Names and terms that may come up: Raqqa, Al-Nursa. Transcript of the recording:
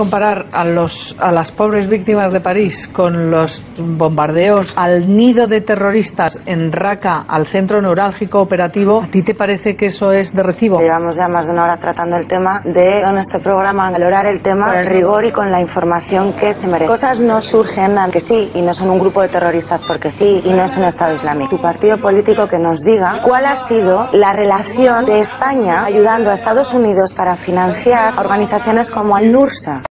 comparar a las pobres víctimas de París con los bombardeos al nido de terroristas en Raqqa, al centro neurálgico operativo, ¿a ti te parece que eso es de recibo? Llevamos ya más de una hora tratando el tema en este programa, valorar el tema con el rigor y con la información que se merece. Cosas no surgen que sí, y no son un grupo de terroristas porque sí, y no es un Estado Islámico. Tu partido político que nos diga cuál ha sido la relación de España ayudando a Estados Unidos para financiar organizaciones como Al-Nursa.